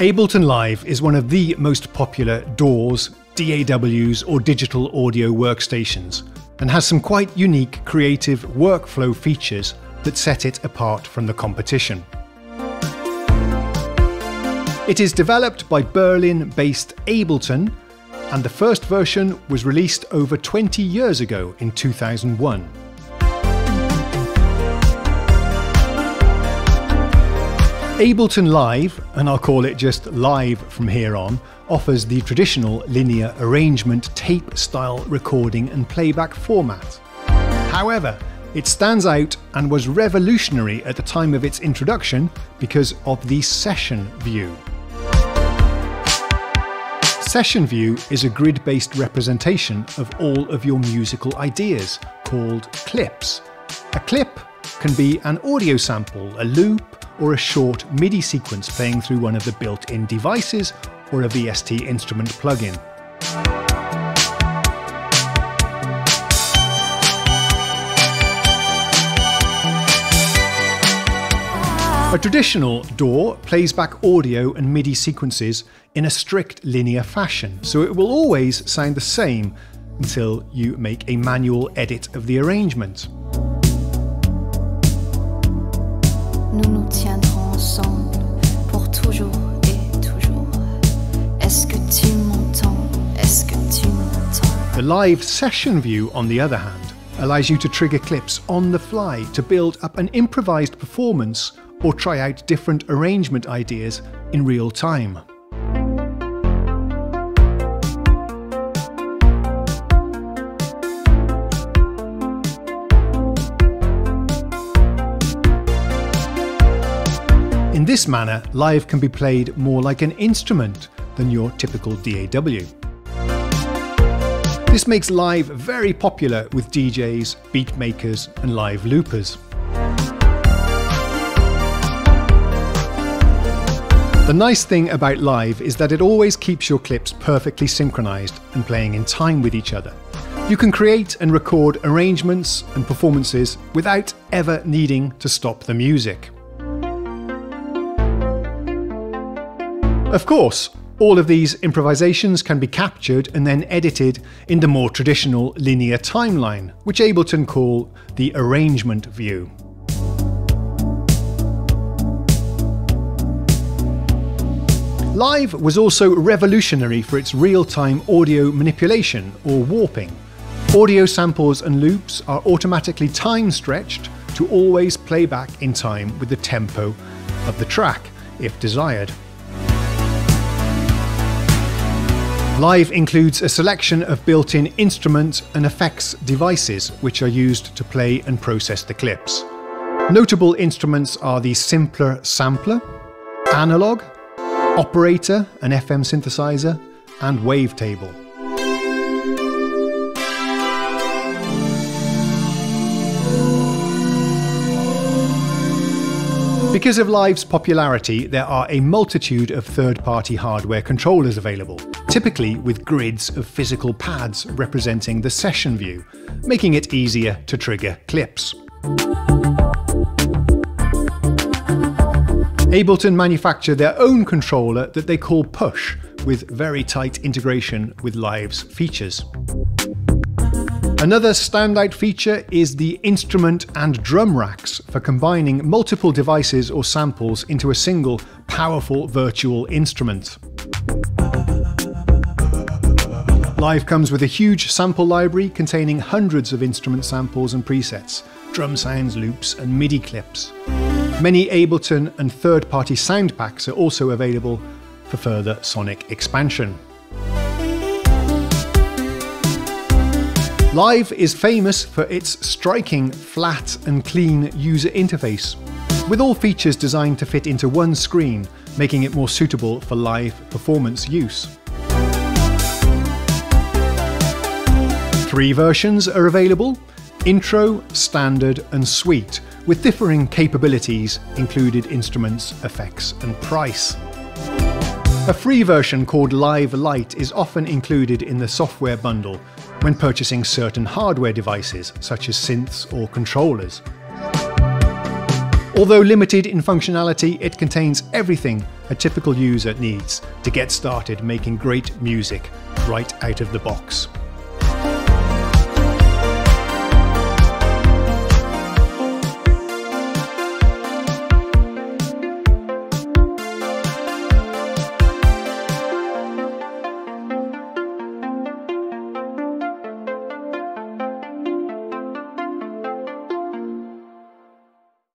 Ableton Live is one of the most popular DAWs, DAWs, or digital audio workstations, and has some quite unique creative workflow features that set it apart from the competition. It is developed by Berlin-based Ableton, and the first version was released over 20 years ago in 2001. Ableton Live, and I'll call it just Live from here on, offers the traditional linear arrangement tape-style recording and playback format. However, it stands out and was revolutionary at the time of its introduction because of the Session View. Session View is a grid-based representation of all of your musical ideas, called clips. A clip can be an audio sample, a loop, or a short MIDI sequence playing through one of the built-in devices or a VST instrument plugin. A traditional DAW plays back audio and MIDI sequences in a strict linear fashion, so it will always sound the same until you make a manual edit of the arrangement. The live session view, on the other hand, allows you to trigger clips on the fly to build up an improvised performance or try out different arrangement ideas in real time. In this manner, live can be played more like an instrument than your typical DAW. This makes live very popular with DJs, beat makers, and live loopers. The nice thing about live is that it always keeps your clips perfectly synchronized and playing in time with each other. You can create and record arrangements and performances without ever needing to stop the music. Of course, all of these improvisations can be captured and then edited in the more traditional linear timeline, which Ableton call the Arrangement View. Live was also revolutionary for its real-time audio manipulation, or warping. Audio samples and loops are automatically time-stretched to always play back in time with the tempo of the track, if desired. Live includes a selection of built-in instrument and effects devices which are used to play and process the clips. Notable instruments are the Simpler Sampler, Analog, Operator, an FM synthesizer, and Wavetable. Because of Live's popularity, there are a multitude of third-party hardware controllers available, typically with grids of physical pads representing the session view, making it easier to trigger clips. Ableton manufacture their own controller that they call Push, with very tight integration with Live's features. Another standout feature is the instrument and drum racks for combining multiple devices or samples into a single, powerful virtual instrument. Live comes with a huge sample library containing hundreds of instrument samples and presets, drum sounds, loops, and MIDI clips. Many Ableton and third-party sound packs are also available for further sonic expansion. Live is famous for its striking, flat and clean user interface, with all features designed to fit into one screen, making it more suitable for live performance use. 3 versions are available: Intro, Standard and Suite, with differing capabilities, included instruments, effects and price. A free version called Live Lite is often included in the software bundle when purchasing certain hardware devices such as synths or controllers. Although limited in functionality, it contains everything a typical user needs to get started making great music right out of the box.